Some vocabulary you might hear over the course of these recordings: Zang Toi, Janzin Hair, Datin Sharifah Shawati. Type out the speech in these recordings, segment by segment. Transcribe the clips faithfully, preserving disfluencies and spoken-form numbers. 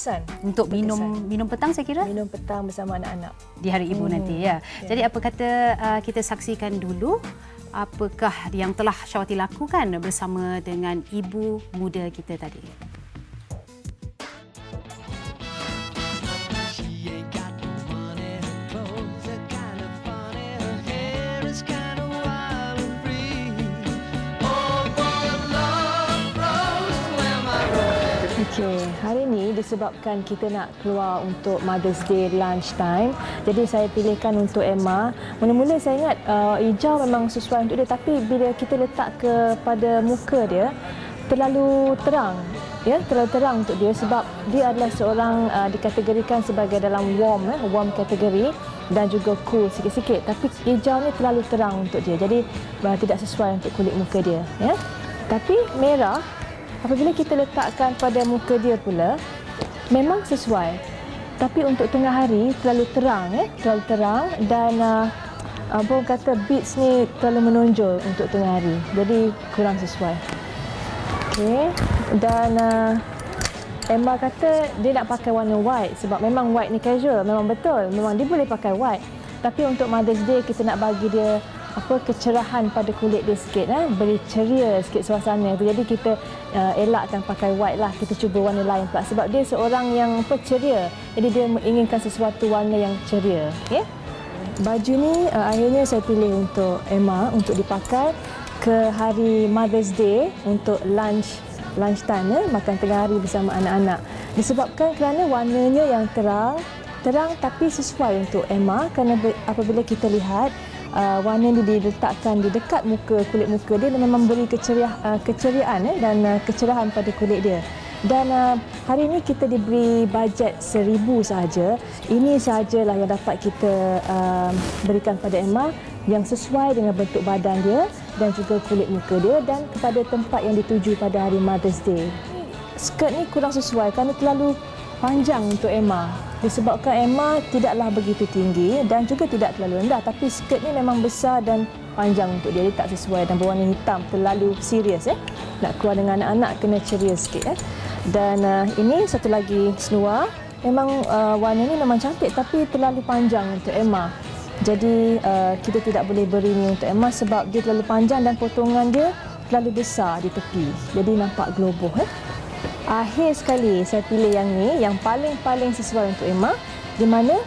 Keputusan. Untuk keputusan. minum minum petang saya kira? Minum petang bersama anak-anak. Di Hari Ibu hmm. nanti ya. Okay. Jadi apa kata uh, kita saksikan dulu apakah yang telah Syawati lakukan bersama dengan ibu muda kita tadi. Okay. Hari ini disebabkan kita nak keluar untuk Mother's Day lunch time, jadi saya pilihkan untuk Emma. Mula-mula saya ingat uh, hijau memang sesuai untuk dia, tapi bila kita letak kepada muka dia, terlalu terang. Ya, terlalu terang untuk dia sebab dia adalah seorang uh, dikategorikan sebagai dalam warm, eh, warm kategori dan juga cool sikit-sikit. Tapi hijau ni terlalu terang untuk dia, jadi uh, tidak sesuai untuk kulit muka dia. Ya. Tapi merah, apabila kita letakkan pada muka dia pula, memang sesuai. Tapi untuk tengah hari, terlalu terang. Eh? Terlalu terang dan uh, abang kata beads ni terlalu menonjol untuk tengah hari. Jadi, kurang sesuai. Okay. Dan uh, Emma kata dia nak pakai warna white sebab memang white ni casual. Memang betul. Memang dia boleh pakai white. Tapi untuk Mother's Day, kita nak bagi dia apa kecerahan pada kulit dia sikit, eh? Beri ceria sikit suasana. Jadi kita uh, elakkan pakai white lah, kita cuba warna lain pula sebab dia seorang yang apa ceria, jadi dia inginkan sesuatu warna yang ceria. Okay? Baju ni uh, akhirnya saya pilih untuk Emma untuk dipakai ke hari Mother's Day untuk lunch lunch time, eh? Makan tengah hari bersama anak-anak, disebabkan kerana warnanya yang terang terang tapi sesuai untuk Emma kerana apabila kita lihat Uh, warna ini diletakkan di dekat muka, kulit muka dia dan memang beri keceriaan, uh, keceriaan eh, dan uh, kecerahan pada kulit dia. Dan uh, hari ini kita diberi bajet seribu sahaja. Ini sahajalah yang dapat kita uh, berikan pada Emma yang sesuai dengan bentuk badan dia dan juga kulit muka dia dan kepada tempat yang dituju pada hari Mother's Day. Skirt ni kurang sesuai kerana terlalu panjang untuk Emma. Disebabkan Emma tidaklah begitu tinggi dan juga tidak terlalu rendah, tapi skirt ni memang besar dan panjang untuk dia, dia tak sesuai dan berwarna hitam terlalu serius. Eh? Nak keluar dengan anak-anak kena ceria sikit. Eh? Dan uh, ini satu lagi seluar, memang uh, warna ni memang cantik tapi terlalu panjang untuk Emma. Jadi uh, kita tidak boleh beri ni untuk Emma sebab dia terlalu panjang dan potongan dia terlalu besar di tepi. Jadi nampak globoh. Eh? Akhir sekali saya pilih yang ni, yang paling-paling sesuai untuk Emma, di mana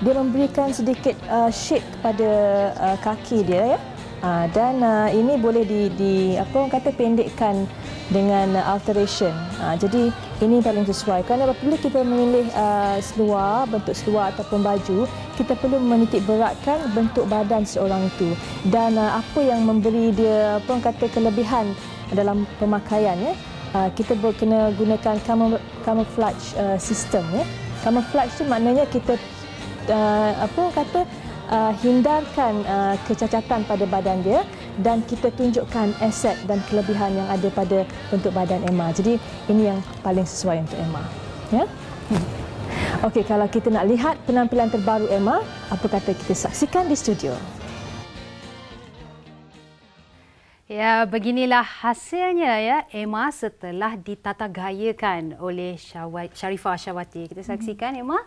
dia memberikan sedikit uh, shape kepada uh, kaki dia, ya. Uh, dan uh, ini boleh di, di apa orang kata pendekkan dengan uh, alteration. Uh, jadi ini paling sesuai kerana apabila kita memilih uh, seluar, bentuk seluar ataupun baju, kita perlu menitik beratkan bentuk badan seorang itu dan uh, apa yang memberi dia apa orang kata kelebihan dalam pemakaian, ya. Kita kena gunakan camouflage uh, sistem. Ya. Camouflage itu maknanya kita uh, apa kata uh, hindarkan uh, kecacatan pada badan dia dan kita tunjukkan aset dan kelebihan yang ada pada bentuk badan Emma. Jadi ini yang paling sesuai untuk Emma. Ya. Hmm. Okey, kalau kita nak lihat penampilan terbaru Emma, apa kata kita saksikan di studio. Ya, beginilah hasilnya ya Emma setelah ditata gayakan oleh Sharifah Shawati. Kita saksikan Emma.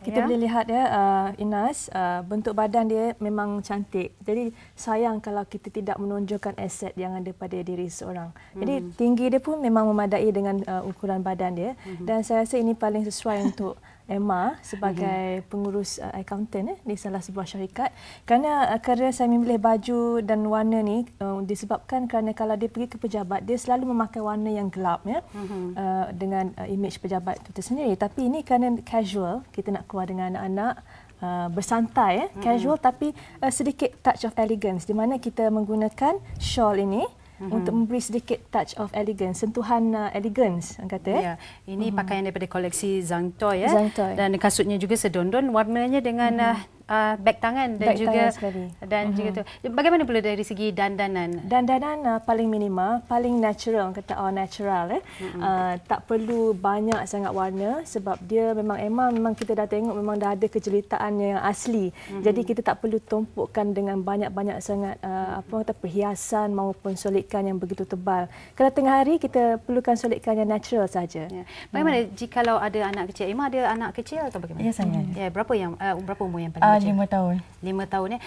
Kita ya. boleh lihat ya uh, Inas, uh, bentuk badan dia memang cantik. Jadi sayang kalau kita tidak menonjolkan aset yang ada pada diri seorang. Jadi hmm. tinggi dia pun memang memadai dengan uh, ukuran badan dia hmm. dan saya rasa ini paling sesuai untuk Emma sebagai pengurus uh, accountant eh, di salah sebuah syarikat kerana uh, kerana saya memilih baju dan warna ni uh, disebabkan kerana kalau dia pergi ke pejabat dia selalu memakai warna yang gelap ya uh-huh. uh, dengan uh, image pejabat itu tersendiri, tapi ini kerana casual, kita nak keluar dengan anak-anak uh, bersantai eh, casual uh-huh. tapi uh, sedikit touch of elegance di mana kita menggunakan shawl ini Mm-hmm. untuk memberi sedikit touch of elegance, sentuhan uh, elegance kata ya. Ini mm-hmm. pakaian daripada koleksi Zang Toi ya. Zang Toi. Dan kasutnya juga sedondon warnanya dengan mm-hmm. uh, uh, beg tangan dan beg juga tangan dan uh-huh. juga tu. Bagaimana pula dari segi dandanan? Dandanan uh, paling minimal, paling natural, kata all natural eh. Uh-huh. uh, tak perlu banyak sangat warna sebab dia memang emang memang kita dah tengok memang dah ada kejelitaannya yang asli. Uh-huh. Jadi kita tak perlu tumpukkan dengan banyak-banyak sangat uh, apa kata perhiasan maupun solikan yang begitu tebal. Kalau tengah hari kita perlukan solikan yang natural saja. Ya. Bagaimana hmm. jika kalau ada anak kecil? Ima ada anak kecil atau bagaimana? Ya, saya. Ya, berapa yang uh, berapa umur yang paling uh, kecil? lima tahun. lima tahun eh.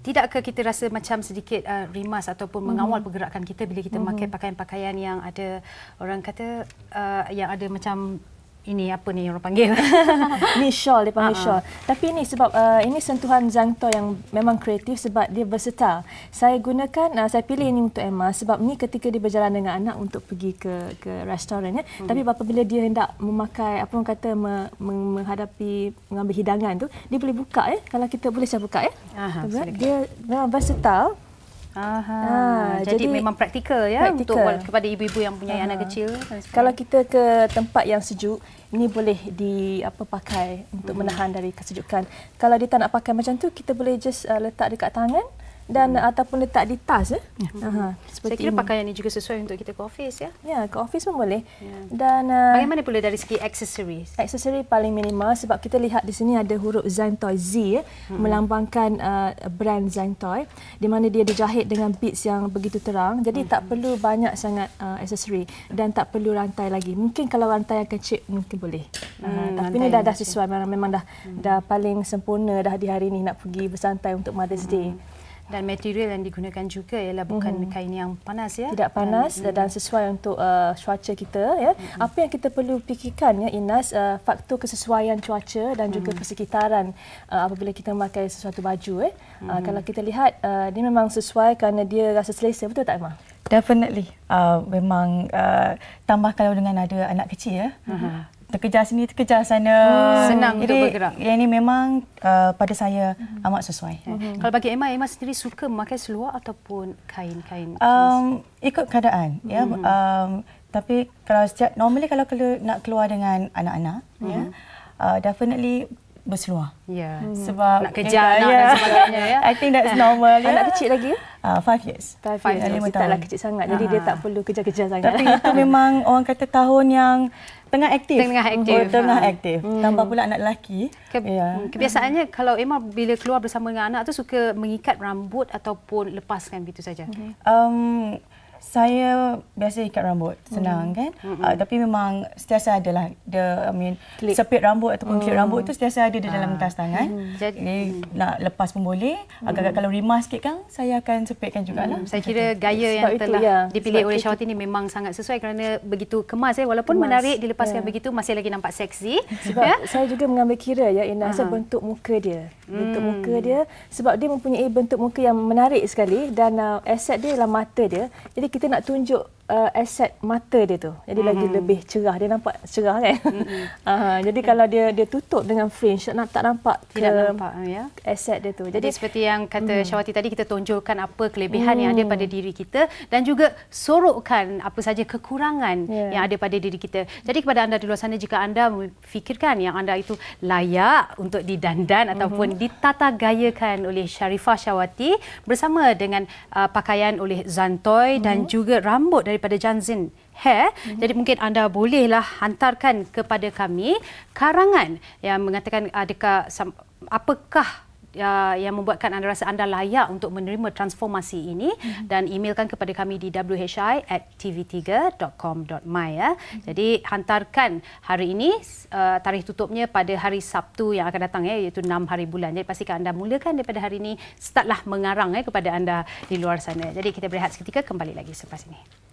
Tidakkah kita rasa macam sedikit uh, rimas ataupun mm-hmm. mengawal pergerakan kita bila kita memakai mm-hmm. pakaian-pakaian yang ada orang kata uh, yang ada macam ini apa ni orang panggil? Ni shawl, dia panggil uh-huh. shawl. Tapi ini sebab uh, ini sentuhan Zang Toi yang memang kreatif sebab dia versatile. Saya gunakan, uh, saya pilih ini untuk Emma sebab ni ketika dia berjalan dengan anak untuk pergi ke ke restoran. Ya. Hmm. Tapi apabila dia hendak memakai, apa orang kata, me, me, menghadapi, mengambil hidangan tu, dia boleh buka ya. Kalau kita boleh saya buka ya. Aha, dia memang versatile. Aha. Ah, jadi, jadi memang praktikal ya praktikal. Untuk kepada ibu-ibu yang punya Aha. anak kecil. Kalau kita ke tempat yang sejuk, ini boleh di apa pakai untuk hmm. menahan dari kesejukan. Kalau dia tak nak pakai macam tu, kita boleh just uh, letak dekat tangan dan hmm. ataupun letak di tas eh. Hmm. Aha, seperti Saya kira ini. Pakaian ini juga sesuai untuk kita ke office ya. Ya, ke office pun boleh. Ya. Dan uh, bagaimana pula dari segi aksesoris? Aksesori paling minimal sebab kita lihat di sini ada huruf Zang Toi Z eh, hmm. melambangkan uh, brand Zang Toi di mana dia dijahit dengan beads yang begitu terang. Jadi hmm. tak perlu banyak sangat uh, aksesori dan tak perlu rantai lagi. Mungkin kalau rantai yang kecil mungkin boleh. Hmm, uh, tapi ini dah dah sesuai memang, memang dah hmm. dah paling sempurna dah di hari ini nak pergi bersantai untuk Mother's Day. Hmm. Dan material yang digunakan juga ialah bukan mm-hmm. kain yang panas ya. Tidak panas dan, dan sesuai untuk uh, cuaca kita ya. Mm-hmm. Apa yang kita perlu fikirkan ya Inas, uh, faktor kesesuaian cuaca dan juga mm-hmm. persekitaran uh, apabila kita memakai sesuatu baju eh. Mm-hmm. Uh, kalau kita lihat uh, dia memang sesuai kerana dia rasa selesa, betul tak Emma? Definitely. Uh, memang uh, tambah kalau dengan ada anak kecil ya. Mm-hmm. Terkejar sini, terkejar sana. Hmm. Senang untuk bergerak. Yang ini memang uh, pada saya hmm. amat sesuai. Hmm. Kalau bagi Emma, Emma sendiri suka memakai seluar ataupun kain-kain? Um, ikut keadaan. Hmm. Ya. Um, tapi kalau setiap, normally kalau nak keluar dengan anak-anak, hmm. ya, uh, definitely berseluar. Ya. Yeah. Sebab nak kejar anak yeah. dan sebagainya ya. I think that's normal. Anak yeah. kecil lagi? Uh, five years. Five, five years. Dia taklah kecil sangat. Jadi Aha. dia tak perlu kejar-kejar sangat. Tapi itu memang orang kata tahun yang tengah aktif. Tengah aktif. Oh, tengah aktif. Hmm. Tambah pula anak lelaki. Ke yeah. Kebiasaannya kalau Emma bila keluar bersama dengan anak tu suka mengikat rambut ataupun lepaskan begitu saja. Okay. Um, Saya biasa ikat rambut, senang mm. kan? Mm -mm. Uh, tapi memang sentiasa adalah the, I mean, sepit rambut ataupun mm. klip rambut tu sentiasa ada di dalam tas tangan. Mm. Jadi mm. nak lepas pun boleh. Mm. Agak-agak kalau rimas sikit kan, saya akan sepitkan jugalah. Mm. Saya kira gaya sebab yang itu, telah ya. dipilih sebab oleh Syawati ni memang sangat sesuai kerana begitu kemas eh. Walaupun kemas, menarik dilepaskan yeah. begitu masih lagi nampak seksi. Sebab ya? Saya juga mengambil kira ya Ina, uh-huh. bentuk muka dia. Bentuk mm. muka dia sebab dia mempunyai bentuk muka yang menarik sekali dan uh, aset dia ialah mata dia. Jadi kita nak tunjuk uh, aset mata dia tu. Jadi mm-hmm. lagi lebih cerah. Dia nampak cerah kan? Mm-hmm. uh, jadi kalau dia dia tutup dengan fringe, tak, tak nampak Tidak ke nampak, ya? aset dia tu. Jadi, jadi seperti yang kata mm. Syawati tadi, kita tonjolkan apa kelebihan mm. yang ada pada diri kita dan juga sorokkan apa saja kekurangan yeah. yang ada pada diri kita. Jadi kepada anda di luar sana, jika anda fikirkan yang anda itu layak untuk didandan mm-hmm. ataupun ditata gayakan oleh Sharifah Shawati bersama dengan uh, pakaian oleh Zang Toi mm. dan juga rambut daripada Janzin Hair. Mm-hmm. Jadi mungkin anda bolehlah hantarkan kepada kami karangan yang mengatakan adakah apakah Uh, yang membuatkan anda rasa anda layak untuk menerima transformasi ini mm-hmm. dan emailkan kepada kami di w h i dot t v tiga dot com dot my ya. Mm-hmm. Jadi hantarkan hari ini, uh, tarikh tutupnya pada hari Sabtu yang akan datang ya, iaitu enam hari bulan. Jadi pastikan anda mulakan daripada hari ini, startlah mengarang ya, kepada anda di luar sana. Jadi kita berehat seketika, kembali lagi selepas ini.